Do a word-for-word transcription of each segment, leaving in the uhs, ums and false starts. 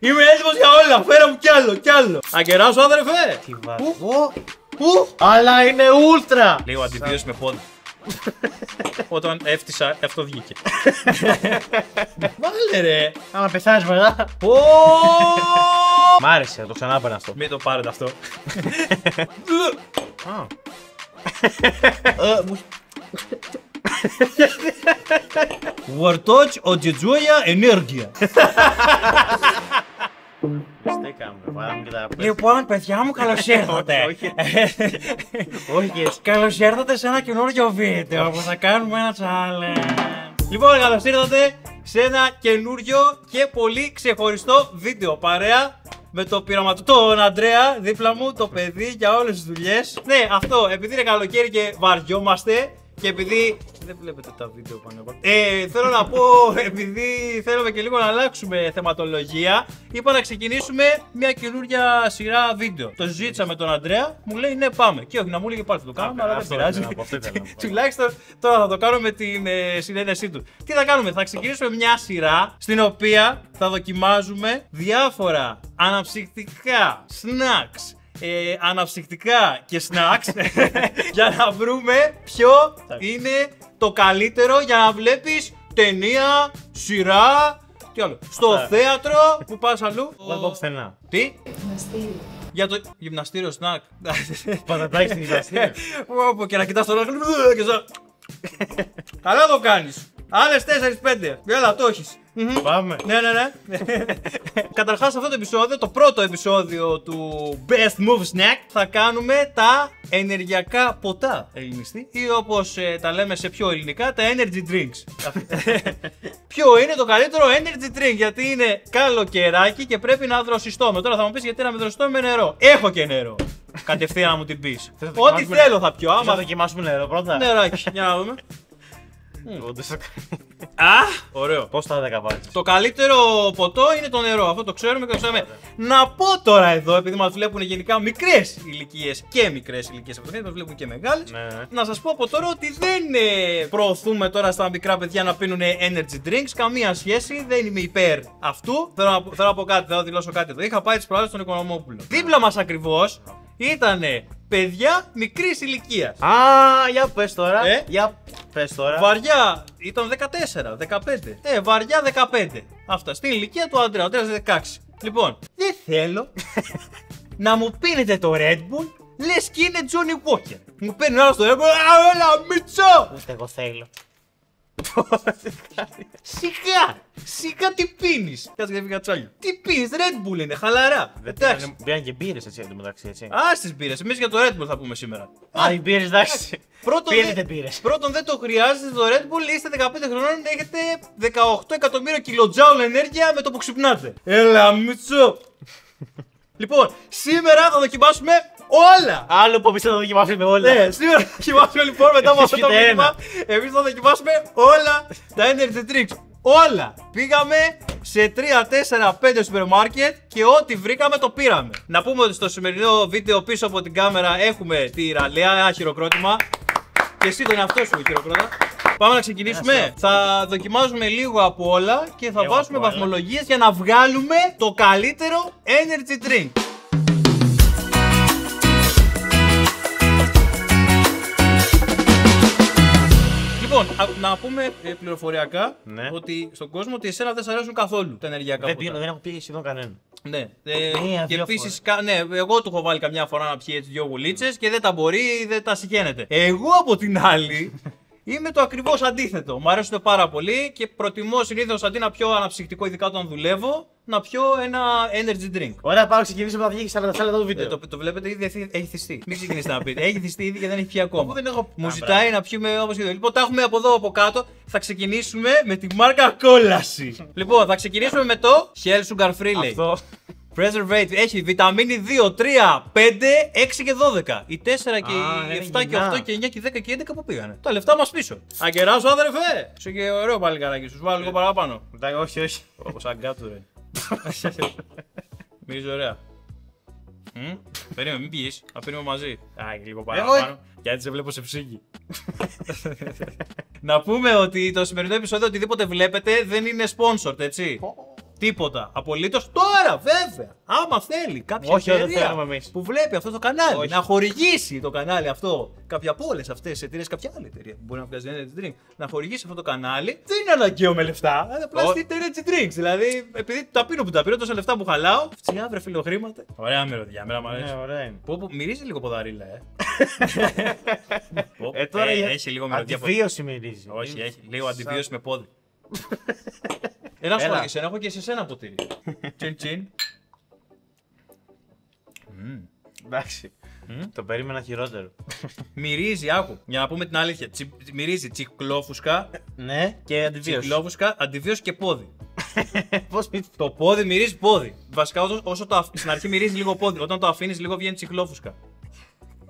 Είμαι έτοιμος για όλα, φέρω μου κι άλλο, κι άλλο. Αγκεράσου αδερφέ. Τι βάζω. Πού, αλλά είναι ούλτρα. Λίγο αντιβίωση με πόδι. Όταν έφτιασα, αυτό βγήκε. Βάλε ρε. Άμα πεθάνεις μετά. Μ' άρεσε, το ξανά παίρνω αυτό. Μην το πάρετε αυτό. Βορτότσι ο Τζετζούια ενέργεια. Λοιπόν, παιδιά μου, καλώς ήρθατε. Καλώς ήρθατε σε ένα καινούργιο βίντεο που θα κάνουμε ένα challenge. Λοιπόν, καλώς ήρθατε σε ένα καινούργιο και πολύ ξεχωριστό βίντεο παρέα με το πειραματό, τον Αντρέα, δίπλα μου, το παιδί για όλες τις δουλειές. Ναι, αυτό, επειδή είναι καλοκαίρι και βαριόμαστε και επειδή... Δεν βλέπετε τα βίντεο πάνω από... Ε, θέλω να πω, επειδή θέλουμε και λίγο να αλλάξουμε θεματολογία, είπα να ξεκινήσουμε μια καινούργια σειρά βίντεο. Το ζήτησα με τον Αντρέα, μου λέει ναι πάμε. Και όχι, να μου λέει πάλι θα το κάνουμε, αλλά δεν πειράζει. Τουλάχιστον τώρα θα το κάνω με την συνέντευξή του. Τι θα κάνουμε, θα ξεκινήσουμε μια σειρά στην οποία θα δοκιμάζουμε διάφορα αναψυκτικά snacks. Ε, αναψυκτικά και snacks για να βρούμε ποιο είναι το καλύτερο για να βλέπεις ταινία, σειρά, τι άλλο, στο θέατρο που πας αλλού. Δεν πάω πουθενά. Τι? Γυμναστήριο. Για το γυμναστήριο snack. Πατατάκι στην γυμναστήριο. Όπου και να κοιτάς τον άλλο και ζω. Καλά το κάνεις. Άλλες τέσσερις πέντε. Έλα, το έχεις. Πάμε. Ναι, ναι, ναι. Καταρχάς, αυτό το επεισόδιο, το πρώτο επεισόδιο του Best Move Snack, θα κάνουμε τα ενεργειακά ποτά. Ελληνιστή. Ή όπως ε, τα λέμε σε πιο ελληνικά, τα energy drinks. Ποιο είναι το καλύτερο energy drink, γιατί είναι καλοκαιράκι και πρέπει να δροσιστούμε. Τώρα θα μου πεις γιατί να με δροσιστώ με νερό. Έχω και νερό. Κατευθείαν να μου την πεις. Ό,τι θέλω θα πιω. Άμα δοκιμάσουμε νερό πρώτα. Νεράκι, για να δούμε. Α! Ωραίο. Πώς τα δέκα βάλεις. Το καλύτερο ποτό είναι το νερό. Αυτό το ξέρουμε και το ξέρουμε. Να πω τώρα εδώ, επειδή μας βλέπουν γενικά μικρές ηλικίες και μικρές ηλικίες από το χέρι, βλέπουν και μεγάλες. Να σας πω από τώρα ότι δεν προωθούμε τώρα στα μικρά παιδιά να πίνουν energy drinks. Καμία σχέση. Δεν είμαι υπέρ αυτού. Θέλω να πω κάτι, θα δηλώσω κάτι εδώ. Είχα πάει τις προάλλες στον Οικονομόπουλο. Δίπλα μας ακριβώς ήτανε παιδιά μικρής ηλικίας. Α, για πες τώρα. Για πες τώρα. Βαριά ήταν δεκατέσσερα δεκαπέντε. Ε, βαριά δεκαπέντε. Αυτά. Στην ηλικία του Αντρέα. Ο Αντρέας δεκαέξι. Λοιπόν, δεν θέλω να μου πίνετε το Red Bull λες και είναι Johnny Walker. Μου παίρνει άλλο στο Red Bull. Α, έλα, μίτσο! Ούτε εγώ θέλω. Σιγά! Σιγά τι πίνεις! Κάτσε και φύγα τσόλιο. Τι πίνεις, Red Bull είναι, χαλαρά. Εντάξει. Πήγαν και μπύρες έτσι εντωμεταξύ, έτσι. Α, στις μπύρες. Εμείς για το Red Bull θα πούμε σήμερα. Α, οι μπύρες, εντάξει. Πρώτον, δεν το χρειάζεται το Red Bull. Είστε δεκαπέντε χρονών, έχετε δεκαοκτώ εκατομμύρια κιλοτζάουλ ενέργεια με το που ξυπνάτε. Έλα, μίτσο! Λοιπόν, σήμερα θα δοκιμάσουμε όλα! Άλλο που εμείς θα τα δοκιμάσουμε όλα! Ναι, σήμερα θα δοκιμάσουμε λοιπόν μετά από αυτό το μήνυμα. Εμείς θα δοκιμάσουμε όλα τα energy drinks. Όλα! Πήγαμε σε τρία τέσσερα πέντε σούπερ μάρκετ και ό,τι βρήκαμε το πήραμε. Να πούμε ότι στο σημερινό βίντεο πίσω από την κάμερα έχουμε τη Ραλέα, ένα χειροκρότημα. Και εσύ τον εαυτό σου χειροκρότα. Πάμε να ξεκινήσουμε. Θα δοκιμάζουμε λίγο από όλα και θα βάζουμε βαθμολογίες για να βγάλουμε το καλύτερο energy drink. Λοιπόν, να πούμε πληροφοριακά ότι στον κόσμο ότι εσένα δεν σ' αρέσουν καθόλου τα ενεργειακά ποτά. Δεν έχω πει σχεδόν κανέναν. Ναι, και επίσης, ναι, εγώ του έχω βάλει καμιά φορά να πιει έτσι δυο γουλίτσες και δεν τα μπορεί, δεν τα συγχαίνεται. Εγώ από την άλλη. Είμαι το ακριβώς αντίθετο. Μου αρέσουν πάρα πολύ και προτιμώ συνήθως αντί να πιω αναψυκτικό, ειδικά όταν δουλεύω, να πιω ένα energy drink. Ωραία, πάω ξεκινήσουμε να βγει σαράντα λεπτά το βίντεο. Ε, το, το βλέπετε ήδη, έχει θυστεί. Μην ξεκινήσετε να πείτε. Έχει θυστεί ήδη και δεν έχει πιει ακόμα. Δεν έχω... Μου ζητάει να πιούμε όπως και εδώ. Λοιπόν, τα έχουμε από εδώ από κάτω. Θα ξεκινήσουμε με τη μάρκα κόλαση. Λοιπόν, θα ξεκινήσουμε με το Hell Sugar Free λέει. Αυτό. Preservative έχει βιταμίνη δύο, τρία, πέντε, έξι και δώδεκα. Οι τέσσερα και οι επτά και οκτώ και εννιά και δέκα και έντεκα που πήγανε. Τα λεφτά μας πίσω. Αγκεράσου αδερφέ! Είσαι και ωραίο πάλι καράκι σου. Βάλω λίγο παραπάνω. Όχι, όχι. Όπως αγκάτου ρε. Μυρίζει ωραία. Περίμενε, μην πηγείς. Να πίνουμε μαζί. Άγι, λίγο παραπάνω. Γιατί σε βλέπω σε ψύχη. Να πούμε ότι το σημερινό επεισόδιο οτιδήποτε βλέπετε δεν είναι sponsored, έτσι. Τίποτα. Απολύτως. Τώρα βέβαια, άμα θέλει κάποια όχι, εταιρεία που βλέπει αυτό το κανάλι, όχι. να χορηγήσει το κανάλι αυτό, κάποια από όλες αυτές τις εταιρείες, κάποια άλλη εταιρεία που μπορεί να βγάζει energy drink, να χορηγήσει αυτό το κανάλι, δεν είναι αναγκαίο με λεφτά. Απλά στείλτε energy drinks. Δηλαδή, επειδή τα πίνω που τα πίνω, τόσα λεφτά που χαλάω, φτιά βρε φίλο χρήματα. Ωραία μυρωδιά, μέρα μου αρέσει. Ναι, ωραία είναι. Που, που, μυρίζει λίγο ποδαρίλα, ε. Που, ε, τώρα, ε, ε έχει λίγο μυρωδιά. Αντιβίωση μυρίζει. Όχι, έχει λίγο αντιβίωση με πόδι. Ένα σου και έχω και σε σένα ποτήρι. Τσιν τσιν. Mm. Εντάξει. Mm. Το περίμενα χειρότερο. Μυρίζει, άκου. Για να πούμε την αλήθεια. Τσι, μυρίζει τσικλόφουσκα. Ναι, και αντιβίωση. Τσικλόφουσκα, αντιβίωση και πόδι. Πώς πείτε. Το πόδι μυρίζει πόδι. Βασικά όσο, όσο το αφ... στην αρχή μυρίζει λίγο πόδι. Όταν το αφήνει λίγο βγαίνει τσικλόφουσκα.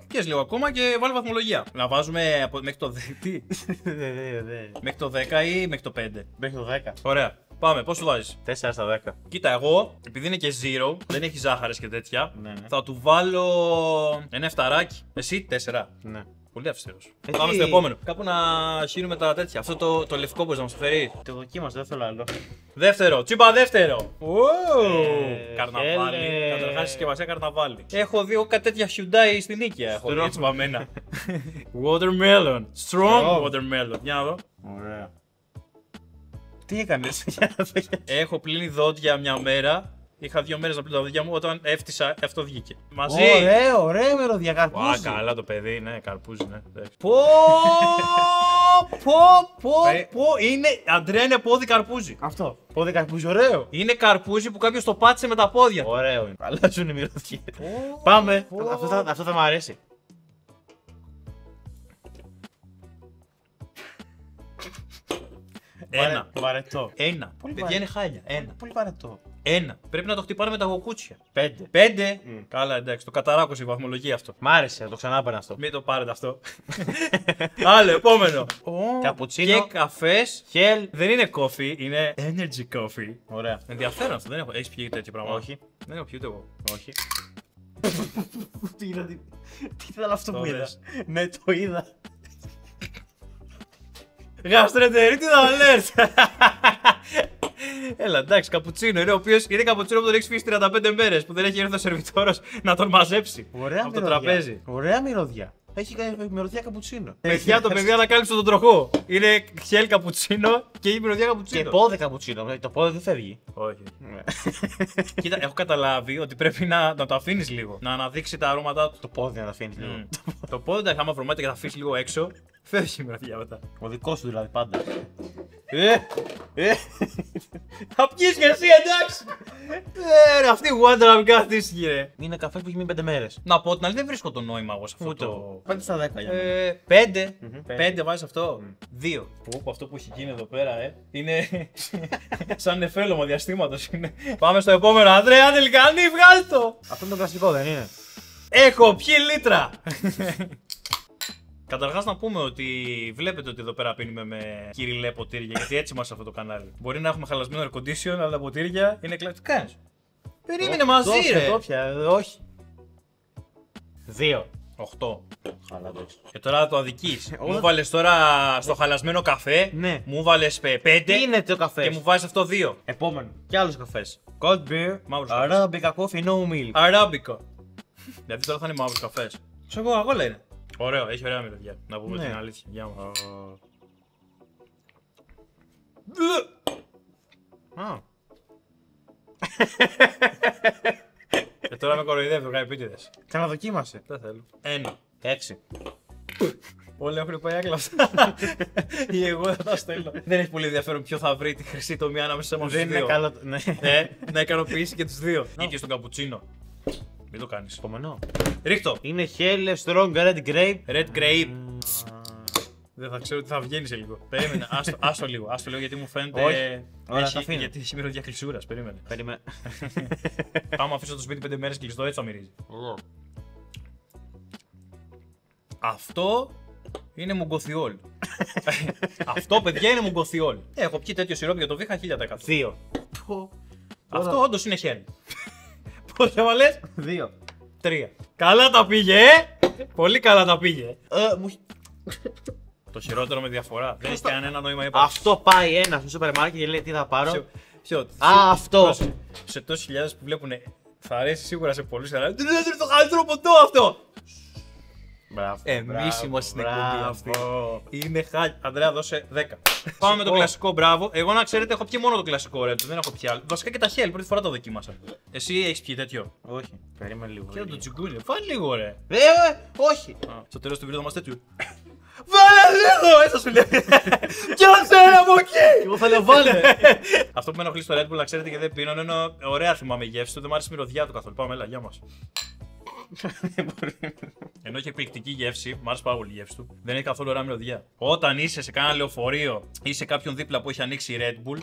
Πιες λίγο ακόμα και βάλει βαθμολογία. Να βάζουμε από... μέχρι το τι? Μέχρι το δέκα ή μέχρι το πέντε? Μέχρι το δέκα. Ωραία. Πάμε, πώς του βάζεις? τέσσερα στα δέκα. Κοίτα, εγώ, επειδή είναι και zero, δεν έχει ζάχαρες και τέτοια, ναι, ναι. θα του βάλω ένα εφταράκι. Εσύ, τέσσερα. Ναι. Πολύ αυστηρός. Έχει... Πάμε στο επόμενο. Κάπου να χύνουμε τα τέτοια. Αυτό το, το λευκό μπορεί να μας το φέρει. Το δοκίμασε, δεν θέλω άλλο. Δεύτερο, τσίπα δεύτερο. Ε, καρναβάλι. Ε, Καταρχάς η συσκευασία καρναβάλι. Έχω δει κάτι τέτοια Hyundai στην Νίκαια. Έχω δει έτσι παμμένα. Watermelon. Strong watermelon. Για να δω. Ωραία. Τι έκανες? Έχω πλύνει δόντια μια μέρα. Είχα δύο μέρες να πλύνω τα δόντια μου. Όταν έφτιασα, αυτό βγήκε. Μαζί! Ωραίο, ωραίο μυρωδιά, καρπούζι. Wow, καλά το παιδί, ναι, καρπούζι, ναι. Πω, πω, πω, πω. Είναι, Αντρέα, είναι πόδι καρπούζι. Αυτό. Πόδι καρπούζι, ωραίο. Είναι καρπούζι που κάποιος το πάτησε με τα πόδια. Ωραίο είναι. Αλλάζουν οι μυρωδιές. Πάμε. Πω. Αυτό θα, αυτό θα μου αρέσει. Ένα. Βαρετό. Ένα. Πολύ παιδιά είναι χάλια. Ένα. Πολύ βαρετό. Ένα. Πρέπει να το χτυπάρουμε με τα γοκούτσια. Πέντε. Πέντε. Mm. Καλά, εντάξει. Το καταράκωσε η βαθμολογία αυτό. Μ' άρεσε, το ξανά έπαιρνα αυτό. Μην το πάρετε αυτό. Άλλο, επόμενο. Oh. Καπουτσίνο. Και καφές. Hell. Δεν είναι coffee, είναι energy coffee. Ωραία. Ενδιαφέρον αυτό. Δεν έχω. Έχεις πιει τέτοια πράγματα? Όχι. Δεν έχω πιει ούτε εγώ. Όχι. Τι ήταν αυτό που είδα? Ναι, το είδα. Γαστρετερίτη αλέρτ! Έλα, εντάξει, καπουτσίνο είναι ο οποίο είναι καπουτσίνο που τον έχει φύγει τριάντα πέντε μέρες που δεν έχει έρθει ο σερβιτόρος να τον μαζέψει. Ωραία από μυρωδιά. Το τραπέζι. Ωραία μυρωδιά. Έχει μυρωδιά καπουτσίνο. Παιδιά, το παιδί ανακάλυψε τον τροχό. Είναι χέλ καπουτσίνο και η μυρωδιά καπουτσίνο. Και πόδι καπουτσίνο. Το πόδι δεν φεύγει. Όχι. Κοίτα, έχω καταλάβει ότι πρέπει να, να το αφήνει λίγο. Να αναδείξει τα αρώματά του. Το πόδι να το αφήνει λίγο. Mm. Το πόδι τα χάμα βρωμάτια και θα αφήσει λίγο έξω. Φεύγει η μυρωδιά μετά. Ο δικός του δηλαδή πάντα. Ε! Ε! Θα πιείς και εσύ, εντάξει! Ε, αυτή η γουάντα να μην καθίσει, κύριε. Είναι καφέ που έχει μείνει πέντε μέρες. Να πω την αλήθεια, δεν βρίσκω το νόημα εγώ σε αυτό. Το... πέντε στα δέκα για μένα. πέντε βάζει αυτό. δύο. Που αυτό που έχει γίνει εδώ πέρα, ε. Είναι. Σαν εφέλωμα διαστήματος είναι. Πάμε στο επόμενο. Ανδρέα, Τελκανή, βγάλει το! Αυτό είναι το κλασικό, δεν είναι? Έχω πιει λίτρα! Καταρχάς να πούμε ότι βλέπετε ότι εδώ πέρα πίνουμε με κυριλέ ποτήρια, γιατί έτσι είμαστε σε αυτό το κανάλι. Μπορεί να έχουμε χαλασμένο air condition, αλλά τα ποτήρια είναι κλασικά. Περίμενε μαζί, ρε! Όχι. Δύο. Οχτώ. Και τώρα το αδικείς. Μου βάλες τώρα στο χαλασμένο καφέ, μου βάλες πέντε και μου βάζεις αυτό δύο. Επόμενο. Και άλλους καφές. Cold beer, Arabica coffee, no milk. Arabica. Γιατί τώρα θα είναι μαύρος καφές. Ξέρω εγώ, όλα είναι. Ωραίο, έχει ωραία μυρωδιά. Να πούμε την αλήθεια. Για μου. Και τώρα με κοροϊδεύει το κάνει επίτηδες. Καλά δοκίμασε. Δεν θέλω. Ένα. Έξι. Όλοι έχουν πάει άκλα αυτά. Ή εγώ δεν τα στέλνω. Δεν έχει πολύ ενδιαφέρον ποιο θα βρει τη χρυσή τομή ανάμεσα στους δύο. Δεν είναι καλό. Να ικανοποιήσει και τους δύο. Ή και στον καπουτσίνο. Μην το κάνεις. Επόμενο. Ρίχτο. Είναι Hell, Strong, Red Grape. Red Grape. Δεν θα ξέρω τι θα βγαίνει σε λίγο. Περίμενε, άστο, άστο λίγο, άστο λίγο γιατί μου φαίνεται... Όχι, όλα τα αφήνω. Γιατί έχει μυρωδιά κλεισούρας, περίμενε. Περίμενε. Άμα αφήσω το σπίτι πέντε μέρες κλειστό, έτσι θα μυρίζει. Αυτό... είναι μουγκοθιόλ. Αυτό, παιδιά, είναι μουγκοθιόλ. Έχω πιει τέτοιο σιρόπι για το βήχα χίλια τοις εκατό. Δύο. Αυτό όντως είναι Hell. Πώς θα βάλες? Δύο. Τρία. Καλά τα πήγε, ε! Πολύ καλά τα πήγε. Το χειρότερο με διαφορά. Δεν έχει κανένα νόημα ύπαρξη. Αυτό πάει ένα στο σούπερ μάρκετ και λέει τι θα πάρω. Ποιο. Α, αυτό. Σε τόσες χιλιάδες που βλέπουν, θα αρέσει σίγουρα σε πολλούς. Δεν είναι το καλύτερο ποτό αυτό. Μπράβο. Εμίσιμο στην εκπομπή αυτή. Είναι χάλι. Ανδρέα, δώσε δέκα. Πάμε με το κλασικό, μπράβο. Εγώ να ξέρετε, έχω πιει μόνο το κλασικό Red Bull. Δεν έχω πιει άλλο. Βασικά και τα Hell, πρώτη φορά το δοκίμασα. Εσύ έχεις πιει τέτοιο? Όχι. Περίμενε λίγο. Και το τσιγκούνι. Φάει λίγο, ρε. Ε, όχι. Στο τέλος του βίντεο μας τέτοιο. Βάλε λίγο! Έτσι σου λέει. Κιάσε ένα από εκεί! Εγώ θα λέω βάλε. Αυτό που με ενοχλεί στο Red Bull, να ξέρετε, και δεν πίνω, είναι ωραία θυμάμαι γεύση του. Δεν μου άρεσε η μυρωδιά του καθόλου. Πάμε, έλα, γεια μας. Ενώ έχει εκπληκτική γεύση, μ' άρεσε πάρα πολύ η γεύση του. Δεν έχει καθόλου ωραία μυρωδιά. Όταν είσαι σε κανένα λεωφορείο ή σε κάποιον δίπλα που έχει ανοίξει η Red Bull,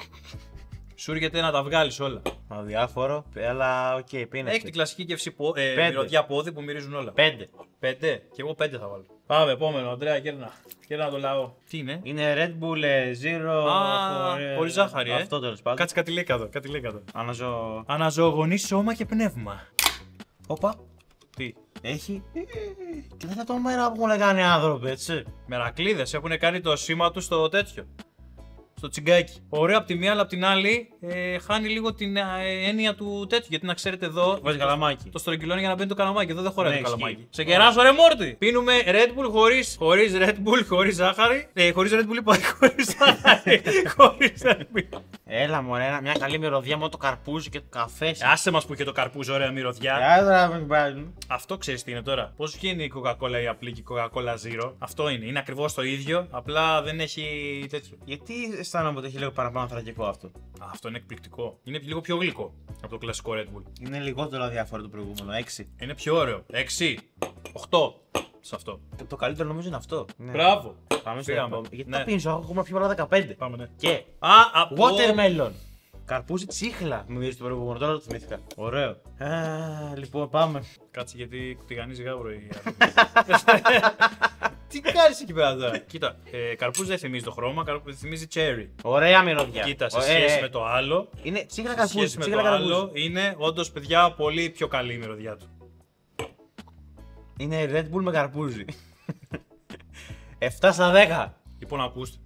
σου έρχεται να τα βγάλεις όλα. Αδιάφορο, αλλά οκ, okay, πίνεται. Έχει την κλασική γεύση ε, μυρωδιά πόδι που μυρίζουν όλα. Πέντε. Πέντε. Και εγώ πέντε θα βάλω. Πάμε, επόμενο, Αντρέα, κέρνα. Κέρνα το λαό. Τι είναι? Είναι Red Bull Zero. Α, χωρίς ζάχαρη. Ε. Αυτό τέλος πάντων. Κάτσε κάτι λέκα εδώ. Κάτι λέκα εδώ. Αναζω... Αναζωογονεί σώμα και πνεύμα. Όπα. Τι. Έχει. Και δεν θα το μέρα που έχουν κάνει άνθρωποι, έτσι. Μερακλείδες έχουν κάνει το σήμα του στο τέτοιο. Στο τσιγκάκι. Ωραίο από τη μία, αλλά από την άλλη ε, χάνει λίγο την ε, έννοια του τέτοιου. Γιατί να ξέρετε εδώ. Βάζει καλαμάκι. Το στρογγυλώνει για να μπαίνει το καλαμάκι. Εδώ δεν χωράει ναι, το καλαμάκι. Σκύ. Σε κεράσω, ρε Μόρτι! Πίνουμε Red Bull χωρίς χωρίς Red Bull, χωρίς ζάχαρη. Ε, χωρίς Red Bull υπάρχει, χωρίς ζάχαρη. Χωρίς Red Bull. Έλα, μωρέ, μια καλή μυρωδιά με το καρπούζι και το καφέ. Άσε μας που είχε το καρπούζι, ωραία μυρωδιά. Αυτό ξέρεις τι είναι τώρα. Πώς βγαίνει η Coca Cola η απλή και η Coca Cola Zero. Αυτό είναι. Είναι ακριβώς το ίδιο, απλά δεν έχει τέτοιο. Γιατί αισθάνομαι ότι έχει λίγο παραπάνω θρακικό αυτό. Α, αυτό είναι εκπληκτικό. Είναι λίγο πιο γλυκό από το κλασικό Red Bull. Είναι λιγότερο αδιάφορο το προηγούμενο. έξι. Είναι πιο ωραίο. έξι. οκτώ. Σε αυτό. Το καλύτερο νομίζω είναι αυτό. Ναι. Μπράβο. Πάμε στο επόμενο. Γιατί ναι. Τα πίνεις, ακόμα πιο πολλά δεκαπέντε. Πάμε, ναι. Και. Α, από... Watermelon. Καρπούζι τσίχλα. Μου μυρίζει το προηγούμενο, τώρα το θυμήθηκα. Ωραίο. Α, λοιπόν, πάμε. Κάτσε γιατί τηγανίζει γάβρο η Τι κάνεις εκεί πέρα τώρα. Κοίτα, ε, καρπούζι δεν θυμίζει το χρώμα, καρπούζι θυμίζει cherry. Ωραία μυρωδιά. Κοίτα, σε Ωραία. σχέση με το άλλο. Είναι τσίχλα καρπούζι. Σε σχέση με το άλλο, είναι όντως παιδιά πολύ πιο καλή η μυρωδιά του. Είναι Red Bull με καρπούζι. επτά στα δέκα. Λοιπόν, ακούστε.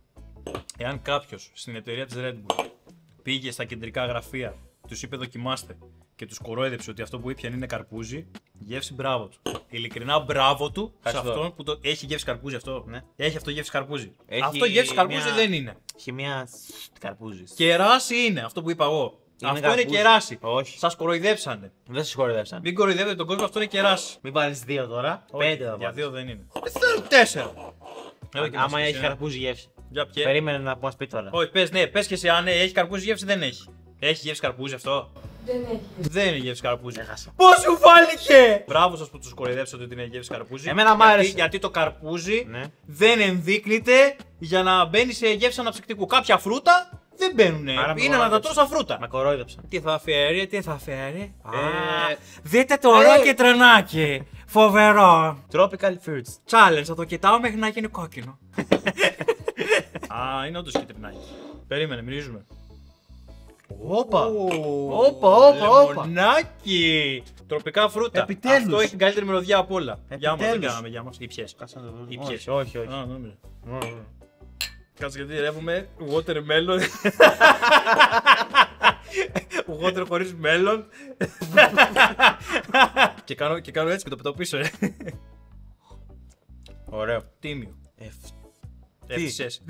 Εάν κάποιος στην εταιρεία της Red Bull πήγε στα κεντρικά γραφεία, τους είπε δοκιμάστε και τους κορόιδεψε ότι αυτό που ήπιαν είναι καρπούζι, γεύση μπράβο του. Ειλικρινά μπράβο του. Ευχαριστώ. Σε αυτόν που το... έχει γεύση καρπούζι αυτό. Ναι. Έχει αυτό γεύση καρπούζι. Έχει... Αυτό γεύση καρπούζι μια... δεν είναι. Έχει μια καρπούζι. Κεράσι είναι αυτό που είπα εγώ. Είναι αυτό καρπούζι. Είναι κεράσι. Όχι. Σας κοροϊδέψανε. Δεν σας κοροϊδέψανε. Μην κοροϊδεύετε τον κόσμο, αυτό είναι κεράσι. Μην πάρεις δύο τώρα. Όχι, πέντε θα πάρεις. Για δύο δεν είναι. Θέλω τέσσερα. Άμα έχει καρπούζι γεύση. Για ποιο. Περίμενε να μας πει τώρα. Όχι, πες, ναι, πες και εσύ. Αν ναι, έχει καρπούζι γεύση, δεν έχει. Έχει γεύση καρπούζι αυτό. Δεν έχει. Δεν είναι γεύση καρπούζι. Έχασα. Πώς σου φάνηκε! Μπράβο σας που τους κοροϊδέψατε ότι είναι γεύση καρπούζι. Εμένα μ' άρεσε. Γιατί, γιατί το καρπούζι ναι. δεν ενδείκνυται για να μπαίνει σε γεύση αναψυκτικού. Κάποια φρούτα. Δεν μπαίνουνε. Είναι ανατατώσα φρούτα. Με κορόιδεψαν. Τι θα φέρει, τι θα φέρει. Ε, δείτε το ωραίο και τρενάκι. Φοβερό. Tropical Fruits. Challenge. Θα το κοιτάω μέχρι να γίνει κόκκινο. Α, είναι όντως και τρενάκι. Περίμενε, μυρίζουμε. Όπα. Όπα, όπα, όπα. Λεμονάκι. Τροπικά φρούτα. Επιτέλους. Αυτό έχει την καλύτερη μυρωδιά από όλα. Για μας δεν κάναμε, για μας. Ή ποιες. Όχι, όχι. Κάτσε γιατί ρεύουμε watermelon. Water χωρίς μέλλον. Και κάνω, και κάνω έτσι και το πετάω πίσω. Ωραίο. Τίμιο. Εύθυσες.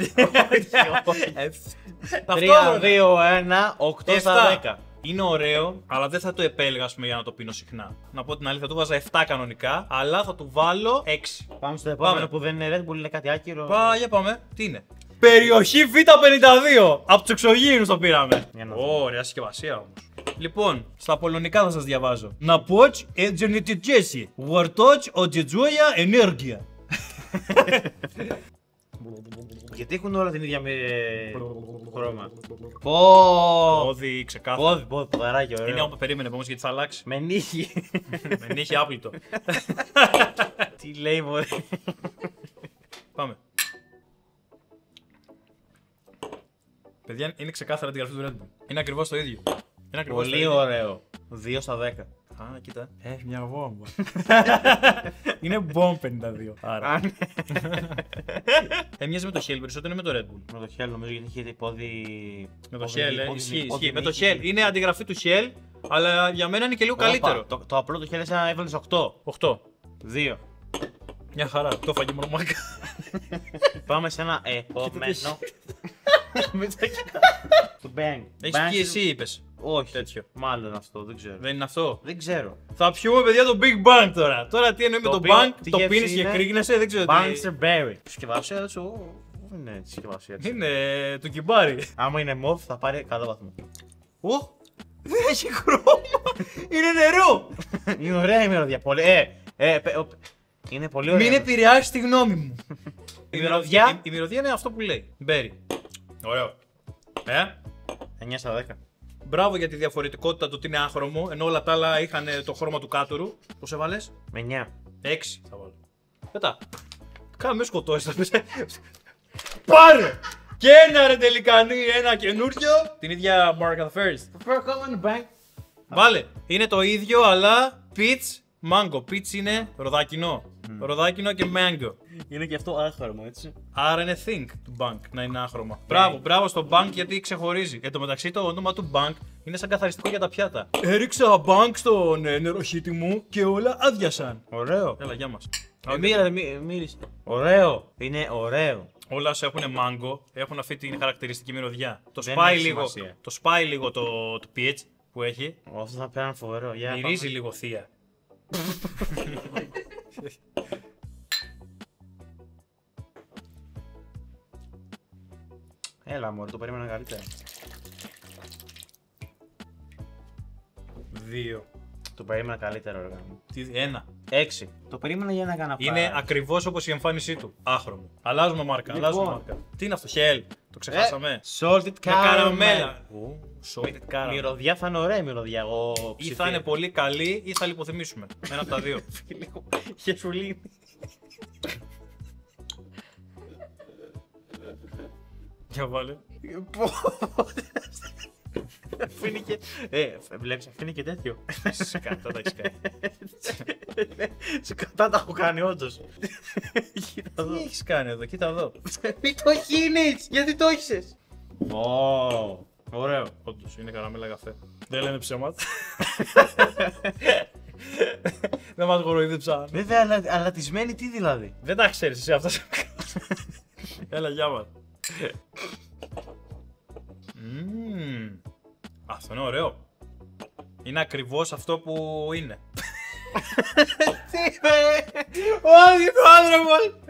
τρία, δύο, ένα, οκτώ στα δέκα. Είναι ωραίο, αλλά δεν θα το επέλεγα για να το πίνω συχνά. Να πω την αλήθεια, του βάζα επτά κανονικά, αλλά θα του βάλω έξι. Πάμε στο επόμενο. Πάμε. Που δεν είναι Red Bull, είναι κάτι άκυρο. Πάμε, για πάμε. Τι είναι. Περιοχή Β πενήντα δύο. Από τους εξωγήινους το πήραμε. Ωραία συσκευασία όμως. Λοιπόν, στα πολωνικά θα σας διαβάζω. Να πότς εντζενίτη τζέσι. Βαρτότς οτζετζούια ενέργεια. Γιατί έχουν όλα την ίδια με χρώμα. Πόδι, ξεκάθαρα. Πόδι, πόδι, ποδαράκι, ωραίο. Είναι όπου περίμενε όμως γιατί θα αλλάξει. Με νύχι. Με νύχι άπλητο. Τι λέει μωρέ. Πάμε. Παιδιά, είναι ξεκάθαρα τη γραφή του Red Bull. Είναι ακριβώς το ίδιο. Είναι ακριβώς το ίδιο. Πολύ ωραίο. δύο στα δέκα. Α, κοίτα. Έχει μια βόμβα. Είναι Bomb πενήντα δύο. Άρα. Μοιάζει με το Hell περισσότερο ή με το Red Bull? Με το Hell νομίζω, γιατί έχει πόδι. Με το Hell, ισχύει. Με το Hell. Είναι αντιγραφή του Hell, αλλά για μένα είναι και λίγο καλύτερο. Το απλό του Hell είναι να έβαλε οκτώ. δύο. Μια χαρά. Το φάγε μόνο μάκα. Πάμε σε ένα επόμενο. Μην τα κοιτάω. Bang. Έχεις πει εσύ είπες? Όχι. Τέτοιο. Μάλλον αυτό, δεν ξέρω. Δεν είναι αυτό? Δεν ξέρω. Θα πιούμε παιδιά το Big Bang τώρα. Τώρα τι εννοεί με το Bang, το πίνεις και κρύγνεσαι, δεν ξέρω τι. Monster Berry. Σκευάσια σου. Είναι σκευάσια. Είναι του κυμπάρι. Άμα είναι μοβ θα πάρει εκατό βαθμό. Οχ. Δεν έχει χρώμα. Είναι νερό. Είναι ωραία η μυρωδιά. Ε, είναι πολύ ωραία. Μην επηρεάσεις τη γνώμη μου. Η μυρωδιά. Η μυρωδιά είναι αυτό που λέει. Μπέρι. Ωραίο. Ε. εννιά στα δέκα. Μπράβο για τη διαφορετικότητα του ότι είναι άχρωμο, ενώ όλα τα άλλα είχαν το χρώμα του κάτουρου. Πώς έβαλες? Με εννιά. έξι θα βάλω. Πετά. Κάμε σκοτώσεις. Πάρε! Και ένα ρε τελικανή, ένα καινούριο. Την ίδια mark of first. Bank. Βάλε. Είναι το ίδιο αλλά peach, mango. Peach είναι ροδάκινο. Mm. Ροδάκινο και mango. Είναι και αυτό άχρωμο, έτσι. Άρα είναι think του Bank να είναι άχρωμα. Μπράβο, μπράβο στο Bank γιατί ξεχωρίζει. Εν τω μεταξύ το όνομα του Bank είναι σαν καθαριστικό για τα πιάτα. Έριξα Bank στον νεροχύτη μου και όλα άδειασαν. Ωραίο. Έλα, γεια μας. Μύρισε. Ωραίο. Είναι ωραίο. Όλα όσα έχουν μάγκο έχουν αυτή την χαρακτηριστική μυρωδιά. Το σπάει λίγο, το, σπάει λίγο το, το pH που έχει. Αυτό θα πέραν φοβερό. Μυρίζει λίγο θεία. Έλα μωρέ, το περίμενα καλύτερα. Δύο. Το περίμενα καλύτερο ρε μου. Τι, ένα. Έξι. Το περίμενα για να κάνω αυτό. Είναι ακριβώς όπως η εμφάνισή του. Άχρωμο. Αλλάζουμε μάρκα, λοιπόν. αλλάζουμε μάρκα. Τι είναι αυτό, Hell? Το ξεχάσαμε. Salted caramel. Salted caramel. Μυρωδιά θα είναι ωραία η μυρωδιά. Ή θα είναι πολύ καλή ή θα λιποθυμίσουμε. Ένα από τα δύο. Λίγο γεσουλίνη. Για βάλε. Αφήνει και... Ε, βλέπεις, αφήνει και τέτοιο. Σε κατά τα έχεις κάνει. Σε κατά τα έχω κάνει όντως. Τι έχεις κάνει εδώ, κοίτα εδώ. Μην το χύνεις, γιατί το έχεις. Ωh, ωραίο. Όντως, είναι καραμέλα καφέ. Δεν λένε ψέματα. Δεν μας γοροϊδέψαν. Βέβαια, αλατισμένη τι δηλαδή. Δεν τα ξέρεις εσύ αυτά. Έλα, γεια μας. Mm. Αυτό είναι ωραίο. Είναι ακριβώς αυτό που είναι. Τι είπε! Όχι, το άνθρωπο!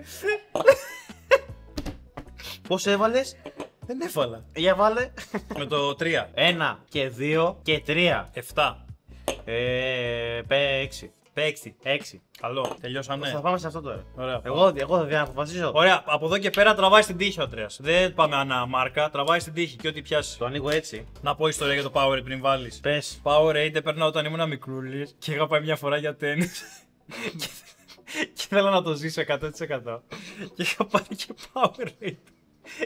Πόσο έβαλες? Δεν έβαλα. Για βάλε. Με το τρία. Ένα και δύο και τρία. εφτά. Ε, έξι. Παίξι. έξι. Καλό. Τελειώσαμε. Θα πάμε σε αυτό τώρα. Ωραία. Εγώ, εγώ θα διαποφασίσω. Ωραία. Από εδώ και πέρα τραβάει την τύχη ο Αντρέας. Δεν πάμε ανά μάρκα. Τραβάει την τύχη και ό,τι πιάσει. Το ανοίγω έτσι. Να πω ιστορία για το Powerade πριν βάλει. Πες. Powerade έπαιρνα όταν ήμουν μικρούλη και είχα πάει μια φορά για τένις. και, και ήθελα να το ζήσω εκατό τοις εκατό. Και είχα πάρει και Powerade.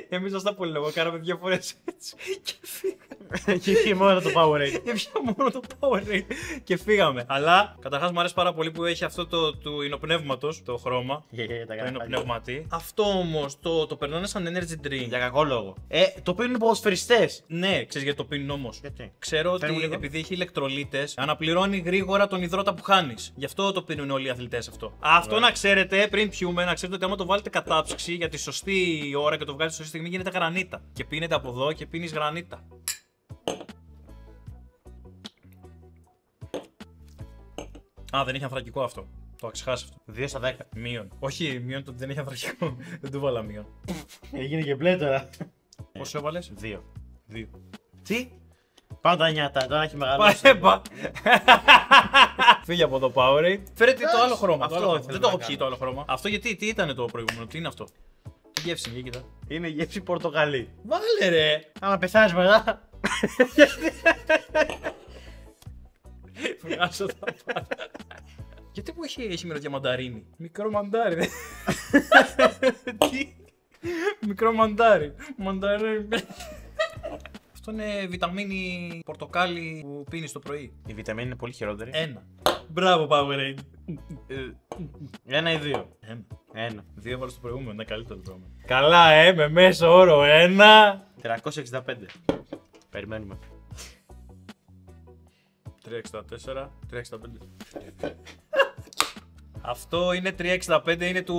Εμείς ως τα πολυλογώ, κάναμε δύο φορές έτσι και φύγαμε. Και είχε μόνο το Powerade. Και μόνο το Powerade και φύγαμε. Αλλά καταρχάς μου αρέσει πάρα πολύ που έχει αυτό το του ηνοπνεύματος, το χρώμα. Για το ηνοπνεύματι. Αυτό όμως το, το περνάνε σαν energy drink. Για κακό λόγο. Ε, το πίνουν ποδοσφαιριστές. Ναι, ξέρεις γιατί το πίνουν όμως. Γιατί? Ξέρω ότι λίγο. Επειδή έχει ηλεκτρολίτες, αναπληρώνει γρήγορα τον υδρότα που χάνεις. Γι' αυτό το πίνουν όλοι οι αθλητές αυτό. Αυτό right. Να ξέρετε, πριν πιούμε, να ξέρετε ότι άμα το βάλετε κατάψυξη για τη σωστή ώρα και το βγάζετε. Στη στιγμή γίνεται γρανίτα και πίνεται από εδώ και πίνεις γρανίτα. Α, δεν έχει ανθρακικό αυτό. Το αξιχάσει αυτό. δύο στα δέκα. Μείον. Όχι, μείον το ότι δεν έχει ανθρακικό. Δεν του βάλα μείον. Έγινε και μπλε τώρα. Πόσο έβαλες? δύο. δύο. Τι? Πάντα νιάτα, τώρα έχει μεγαλώσει. Παρέμπα! Φύγε από το Powerade. Φέρετε το άλλο χρώμα. Δεν το έχω πιει το άλλο χρώμα. Αυτό γιατί, τι ήταν το προηγούμενο, τι είναι αυτό? Γεύση, είναι γεύση, είναι γεύση πορτοκαλί. Βάλε ρε! Άμα πεθάνεις μετά. Βγάζω τα πάντα. Γιατί που έχει, έχει μυρωδιά μανταρίνι? Μικρό μαντάρι. Τι? Μικρό μαντάρι. Μανταρίνι. Αυτό είναι βιταμίνη πορτοκάλι που πίνεις το πρωί. Η βιταμίνη είναι πολύ χειρότερη. Ένα. Μπράβο, Powerade. Ένα ή δύο. Ένα. Ένα. Δύο βάλω στο προηγούμενο, είναι καλύτερο το προηγούμενο. Καλά, ε, με μέσο όρο ένα. τριακόσια εξήντα πέντε. Περιμένουμε. τριακόσια εξήντα τέσσερα. τριακόσια εξήντα πέντε. Αυτό είναι τριακόσια εξήντα πέντε, είναι του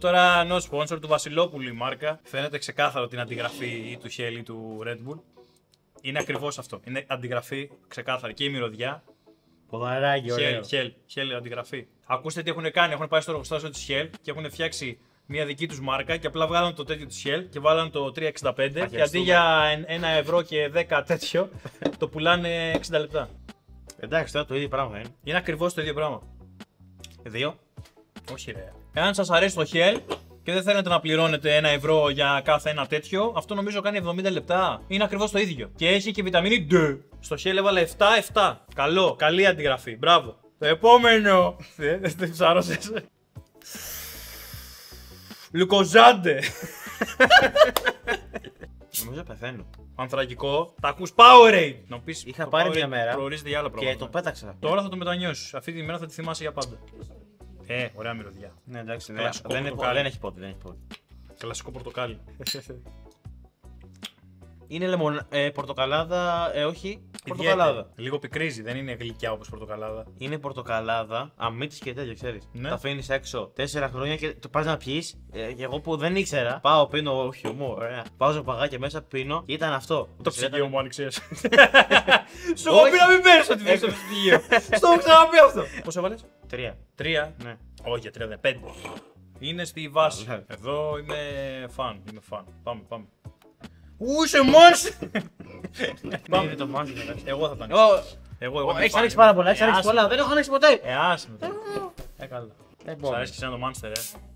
τώρα no sponsor, του Βασιλόπουλου η μάρκα. Φαίνεται ξεκάθαρο την αντιγραφή ή του Hell ή του Red Bull. Είναι ακριβώς αυτό. Είναι αντιγραφή ξεκάθαρη και η μυρωδιά. Ποδαράκι, ωραίο. Hell, Hell, αντιγραφή. Ακούστε τι έχουν κάνει. Έχουν πάει στο εργοστάσιο τη Hell και έχουν φτιάξει μια δική του μάρκα και απλά βγάλαν το τέτοιο τη Hell και βάλαν το τριακόσια εξήντα πέντε. Και αντί για ένα ευρώ και δέκα τέτοιο, το πουλάνε εξήντα λεπτά. Εντάξει, τώρα το ίδιο πράγμα είναι. Είναι ακριβώς το ίδιο πράγμα. Δύο. Όχι, ρε. Εάν σας αρέσει το Hell και δεν θέλετε να πληρώνετε ένα ευρώ για κάθε ένα τέτοιο, αυτό νομίζω κάνει εβδομήντα λεπτά. Είναι ακριβώς το ίδιο. Και έχει και βιταμίνη D. Στο Hell έβαλε επτά επτά. Καλό. Καλή αντιγραφή. Μπράβο. Το επόμενο. Δεν ψάρωσες. Λουκοζάντε. Νομίζω πεθαίνω. Ανθρακικό. Τα ακούς Powerade. Να πεις, είχα πάρει μια μέρα προορίζεται για άλλα πράγματα. Και το πέταξα. Τώρα θα το μετανιώσεις. Αυτή τη μέρα θα τη θυμάσαι για πάντα. Ε, ωραία μυρωδιά. Ναι, εντάξει, ναι. Δεν, είναι, δεν έχει πόδι, δεν έχει πόδι. Κλασικό πορτοκάλι. Είναι λεμον, ε, πορτοκαλάδα, ε, όχι, πορτοκαλάδα. Ιδιαίτε. Λίγο πικρίζει, δεν είναι γλυκιά όπως πορτοκαλάδα. Είναι πορτοκαλάδα, αμύτης και τέτοια, ξέρεις. Ναι. Τα αφήνεις έξω τέσσερα χρόνια και το πας να πιείς. Ε, και εγώ που δεν ήξερα, πάω, πίνω χυμό, ωραία. Βάζω παγάκια μέσα, πίνω και ήταν αυτό. Το ψυγείο μου άνοιξε. Σου έχω πει να μην παίρνεις ότι βγες στο ψυγείο. Στο έχω ξαναπεί αυτό. Πόσο έβαλες? Τρία. Τρία, ναι. Όχι, τρία δεν πέντε. Είναι στη βάση. Εδώ είμαι φαν, είμαι φαν. Πάμε, πάμε. Ου, είσαι Monster! Πάμε το Monster. Εγώ θα το ανοίξω. Εγώ, εγώ. Έχεις ανοίξει πάρα πολλά, έχεις ανοίξει πολλά. Δεν έχω ανοίξει ποτέ. Ε, άσε με. Ε, καλά. Σ' αρέσει και εσένα το Monster,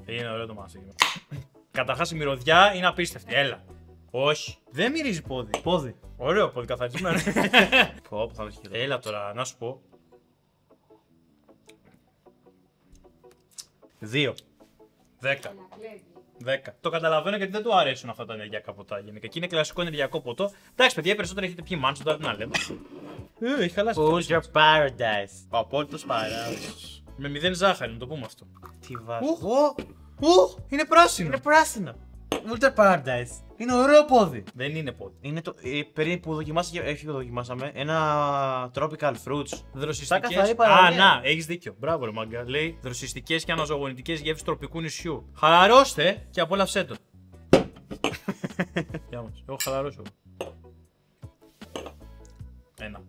ε. Είναι ωραίο το Monster. Καταρχάς η μυρωδιά είναι απίστευτη. Έλα. Όχι. Δεν μυρίζει πόδι. Πόδι. Ωραίο πόδι, καθαρισμένο. Πω, θα ρίξει και εδώ. Έλα τώρα, να σου πω. Δύο. Δέκα. δέκα. Το καταλαβαίνω γιατί δεν του αρέσουν αυτά τα ενεργειακά ποτά γενικά. Και είναι κλασικό ενεργειακό ποτό. Εντάξει, παιδιά, περισσότερο έχετε πιει Monster, τώρα τι να λέμε. Ε, έχει χαλάσει. Who's your paradise? Ο απόλυτος παράδεισος. Με μηδέν ζάχαρη, να το πούμε αυτό. Τι βάζει. Ουχ! Είναι πράσινο! Είναι πράσινο! Ultra Paradise. Είναι ωραίο πόδι. Δεν είναι πόδι. Είναι το. Ε, περίπου δοκιμάσαμε. Έχει το δοκιμάσαμε. Ένα Tropical Fruits. Δροσιστικές. Α, να, έχεις δίκιο. Μπράβο, ρε μάγκα. Λέει δροσιστικές και αναζωογονητικές γεύσεις τροπικού νησιού. Χαλαρώστε και απόλαυσέ το. Γεια μας. Εγώ χαλαρώσω. Ένα.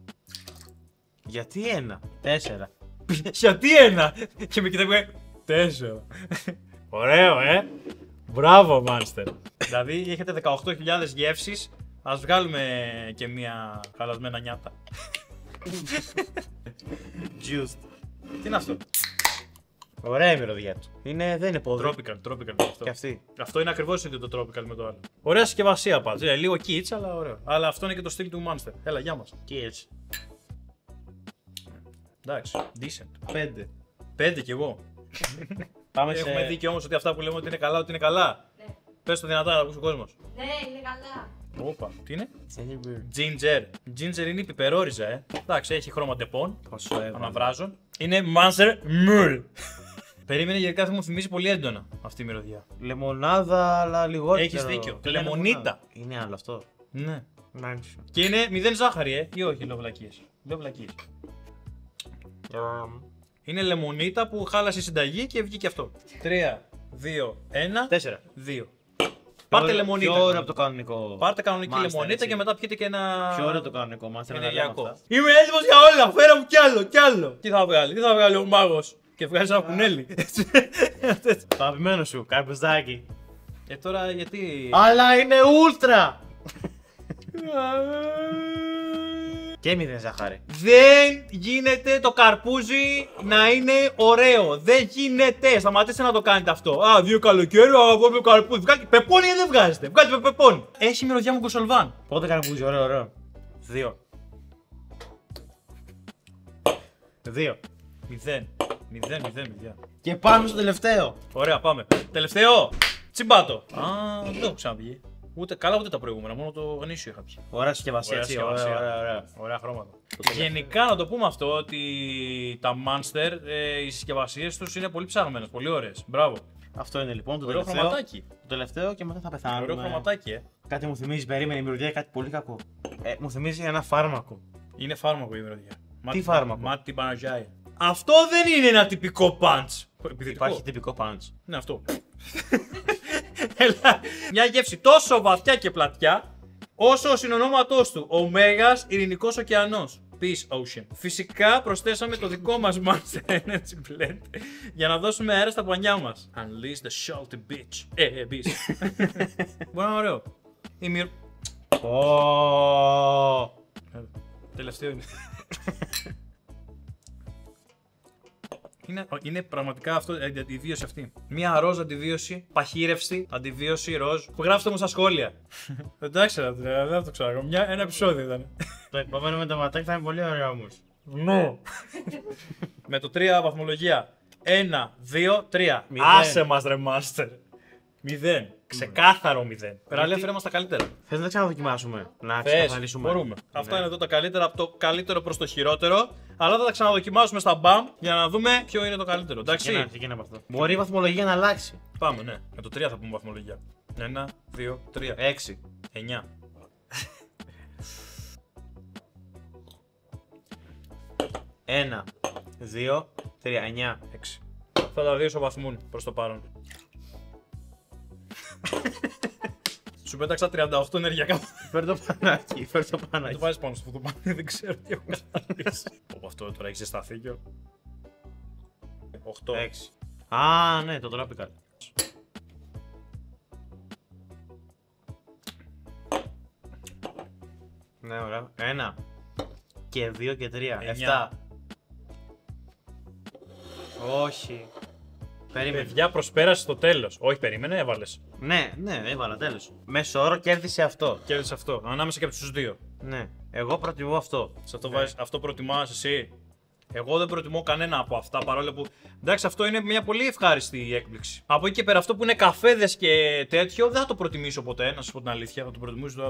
Γιατί ένα? Τέσσερα. Γιατί ένα? Και με κοιτάει. Τέσσερα. Ωραίο, ε! Μπράβο, Monster! Δηλαδή έχετε δεκαοκτώ χιλιάδες γεύσεις, ας βγάλουμε και μία χαλασμένα νιάτα. Juiced. Τι είναι αυτό? Ωραία η μυρωδιά του. Είναι, δεν είναι πόδι. Tropical, tropical αυτό. Και αυτή. Αυτό είναι ακριβώς ίδιο το tropical με το άλλο. Ωραία συσκευασία πάντως. Λίγο kitsch, αλλά ωραίο. Αλλά αυτό είναι και το στυλ του Monster. Έλα, γεια μας. Kitsch. Εντάξει, decent. Πέντε. Πέντε κι εγώ. Πάμε έχουμε σε... δίκιο όμως ότι αυτά που λέμε ότι είναι καλά, ότι είναι καλά. Ναι. Πες το δυνατά να ακούσει ο κόσμος. Ναι, είναι καλά. Όπα, τι είναι? Ginger. Ginger είναι η πιπερόριζα, ε. Εντάξει, έχει χρώμα τεπών. Αναβράζον. Είναι Monster Mule. Περίμενε γιατί κάθε μου θυμίζει πολύ έντονα αυτή η μυρωδιά. Λεμονάδα, αλλά λιγότερο. Έχεις δίκιο. Λεμονίτα. Είναι άλλο αυτό. Ναι. Μάλιστα. Και είναι μηδέν ζάχαρη, ε. Ή όχι, λοβλακίες. Λοβλακίες. Είναι λεμονίτα που χάλασε η συνταγή και βγήκε αυτό. τρία, δύο, ένα, τέσσερα, δύο. Πάρτε λεμονίτα. Πιο ωραίο από το κανονικό. Πάρτε κανονική Monster, λεμονίτα έτσι. Και μετά πιείτε και ένα. Πιο ωραίο το κανονικό Monster. Ενεργειακό. Είμαι έτοιμος για όλα. Φέρω μου κι άλλο, κι άλλο. Τι θα βγάλει, τι θα βγάλει ο μάγος. Και βγάζει ένα κουνέλι. Το αγαπημένο σου, καρπουζάκι. Ε τώρα γιατί. Αλλά είναι ούλτρα. Και μηδέν ζάχαρη. Δεν γίνεται το καρπούζι να είναι ωραίο. Δεν γίνεται. Σταματήστε να το κάνετε αυτό. Α, δύο καλοκαίρι, α, βγάλω καρπούζι. Βγάλετε πεπόνι ή δεν βγάζετε. Βγάλετε πεπόνι. Έχει μυρωδιά μου κοσολβάν. Πότε καρπούζι, ωραίο, ωραίο. Δύο. Δύο. Μηδέν. Μηδέν, μηδέν, μηδέν. Και πάμε στο τελευταίο. Ωραία, πάμε. Τελευταίο. Τσιμπάτο. Α, δεν το έχω ξαναπηγεί. Ούτε καλά ούτε τα προηγούμενα, μόνο το γνήσιο είχα πει. Ωραία συσκευασία, ωραία, έτσι, ωραία, ωραία, ωραία, ωραία χρώματα. Γενικά να το πούμε αυτό ότι τα Monster, ε, οι συσκευασίες τους είναι πολύ ψαγμένες, πολύ ωραίες. Μπράβο. Αυτό είναι λοιπόν το ωραίο τελευταίο. Χρωματάκι. Το τελευταίο και μετά θα πεθάνουμε. Ωραίο χρωματάκι, ε. Κάτι μου θυμίζει, περίμενε η μυρωδιά, κάτι πολύ κακό. Ε, μου θυμίζει ένα φάρμακο. Είναι φάρμακο η μυρωδιά. Μα, τι φάρμακο. Μα την Παναγιάη. Αυτό δεν είναι ένα τυπικό punch. Επιθετικό. Υπάρχει τυπικό punch. Ναι, αυτό. Μια γεύση τόσο βαθιά και πλατιά όσο ο συνονόματός του, ο Μέγας Ειρηνικός Ωκεανός. Peace Ocean. Φυσικά προσθέσαμε το δικό μας Monster Energy Blend για να δώσουμε αέρα στα πανιά μας. Unleash the salty bitch. Ε, ε, bitch. Μπορεί να είναι ωραίο. Η μυρ... Τελευταίο είναι. Είναι, είναι πραγματικά αυτό, η αντιβίωση αυτή. Μία ροζ αντιβίωση, παχύρευση, αντιβίωση ροζ. Γράψτε μου στα σχόλια. Δεν το ήξερα, δεν θα το ξέρω. Μια, ένα επεισόδιο ήταν. Το επόμενο με το ματάκι θα είναι πολύ ωραίο όμως. Ναι. Με το τρία βαθμολογία. ένα, δύο, τρία. Άσε μας ρε Master. Μηδέν. Ξεκάθαρο μηδέν. Περαλία, φέρε μας τα καλύτερα. Θες να ξαναδοκιμάσουμε, να ξεκαθαρίσουμε. Μπορούμε. Αυτά είναι εδώ τα καλύτερα, από το καλύτερο προς το χειρότερο. Αλλά θα τα ξαναδοκιμάσουμε στα μπαμ για να δούμε ποιο είναι το καλύτερο. Εντάξει. Ξεκινά, ξεκινά από αυτό. Μπορεί η βαθμολογία να αλλάξει. Πάμε, ναι. Με το τρία θα πούμε βαθμολογία. ένα, δύο, τρία, έξι, εννιά. ένα, δύο, τρία, εννιά, έξι. Αυτά τα δύο ισοβαθμούν προς το παρόν. Σου πέταξα τριάντα οκτώ ενεργειακά. Φέρ το πανάκι, φέρ το πανάκι. Το βάζεις πάνω στο φωτοπάνι, δεν ξέρω τι έχω καταλήξει. Ωπα αυτό τώρα έχει ζεσταθεί και... οκτώ. έξι. Α, ναι, το tropical. Ναι, ωραία. ένα και δύο και τρία. εφτά. Όχι. Περίμενε. Παιδιά, προσπέρασε το τέλος. Όχι, περίμενε, έβαλες. Ναι, ναι, έβαλα τέλος. Μέσο όρο κέρδισε αυτό. Κέρδισε αυτό. Ανάμεσα και από τους δύο. Ναι. Εγώ προτιμώ αυτό. Σε αυτό, ε. βάζεις, αυτό προτιμάς εσύ. Εγώ δεν προτιμώ κανένα από αυτά παρόλο που. Εντάξει, αυτό είναι μια πολύ ευχάριστη έκπληξη. Από εκεί και πέρα, αυτό που είναι καφέδες και τέτοιο, δεν θα το προτιμήσω ποτέ. Να σας πω την αλήθεια. Θα το προτιμήσω.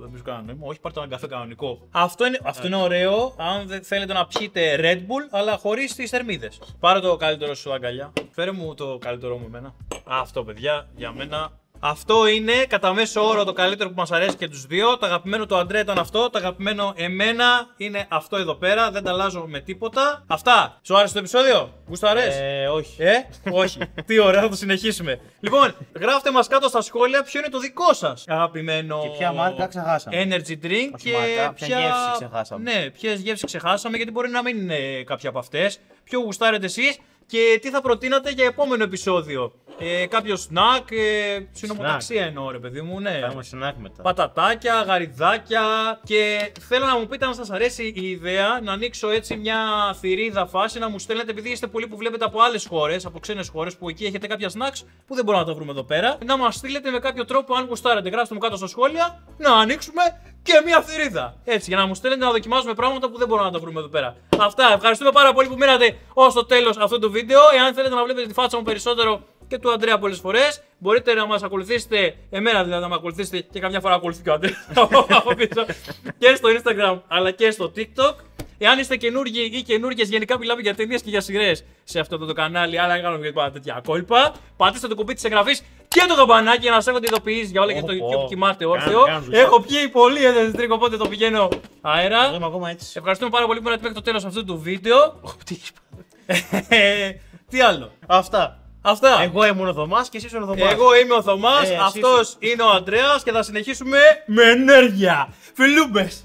Δεν πείσω κανένα νόημα. Όχι, πάρτε έναν καφέ κανονικό. Αυτό είναι, αυτό είναι ωραίο. Αν δεν θέλετε να πιείτε Red Bull, αλλά χωρίς τις θερμίδες. Πάρε το καλύτερο σου αγκαλιά. Φέρε μου το καλύτερό μου εμένα. Αυτό, παιδιά, για μένα. Αυτό είναι κατά μέσο όρο το καλύτερο που μας αρέσει και τους δύο. Το αγαπημένο του Αντρέα ήταν αυτό. Το αγαπημένο εμένα είναι αυτό εδώ πέρα. Δεν τα αλλάζω με τίποτα. Αυτά. Σου άρεσε το επεισόδιο? Γουσταρές? Ε, όχι. Ε, όχι. Τι ωραία, θα το συνεχίσουμε. Λοιπόν, γράφτε μας κάτω στα σχόλια ποιο είναι το δικό σας αγαπημένο. Και ποια μάρκα ξεχάσαμε. Energy drink. Όχι και μάρκα, ποια, ποια γεύση ξεχάσαμε. Ναι, ποιες γεύσεις ξεχάσαμε, γιατί μπορεί να μην είναι κάποια από αυτές. Ποιο γουστάρετε εσείς και τι θα προτείνατε για επόμενο επεισόδιο. Ε, κάποιο σνακ, ε, συνομοταξία εννοώ ρε παιδί μου, ναι. Κάνουμε σνακ μετά. Πατατάκια, γαριδάκια. Και θέλω να μου πείτε αν σας αρέσει η ιδέα να ανοίξω έτσι μια θηρίδα φάση, να μου στέλνετε, επειδή είστε πολλοί που βλέπετε από άλλες χώρες, από ξένες χώρες που εκεί έχετε κάποια σνακς που δεν μπορούμε να τα βρούμε εδώ πέρα. Να μας στείλετε με κάποιο τρόπο, αν γουστάρετε, γράψτε μου κάτω στα σχόλια, να ανοίξουμε και μια θηρίδα. Έτσι, για να μου στέλνετε να δοκιμάζουμε πράγματα που δεν μπορούμε να τα βρούμε εδώ πέρα. Αυτά. Ευχαριστούμε πάρα πολύ που μείνατε ως το τέλος αυτό το βίντεο. Εάν θέλετε να βλέπετε τη φάτσα μου περισσότερο και του Αντρέα πολλές φορές, μπορείτε να μας ακολουθήσετε, εμένα δηλαδή να με ακολουθήσετε και καμιά φορά ακολουθεί και ο Αντρέας από πίσω, και στο Instagram αλλά και στο TikTok. Εάν είστε καινούργοι ή καινούργιες, γενικά μιλάμε για ταινίες και για σειρές σε αυτό το κανάλι, αλλά δεν κάνουμε και τέτοια κόλπα, πατήστε το κουμπί της εγγραφής και το καμπανάκι για να σας έχονται ειδοποιήσεις για όλα oh, και το YouTube oh. κοιμάται όρθιο. Έχω πιει πολύ energy drink, οπότε το πηγαίνω αέρα. Ευχαριστούμε πάρα πολύ που ήρθατε μέχρι το τέλος αυτού του βίντεο. Τι άλλο. Αυτά. Αυτά. Εγώ ήμουν ο Θωμάς και εσύ είσαι ο Θωμάς. Εγώ είμαι ο Θωμάς, ε, αυτός είσαι. Είναι ο Αντρέας και θα συνεχίσουμε με ενέργεια. Φιλούμπες.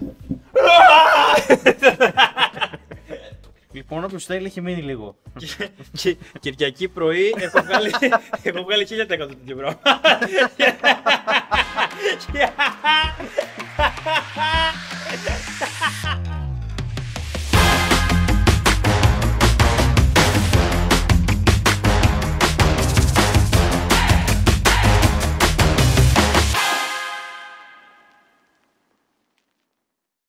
Λοιπόν, όποιος θέλει έχει μείνει λίγο. Κυριακή πρωί έχω βγάλει, έχω βγάλει χίλια τοις εκατό την πράγμα.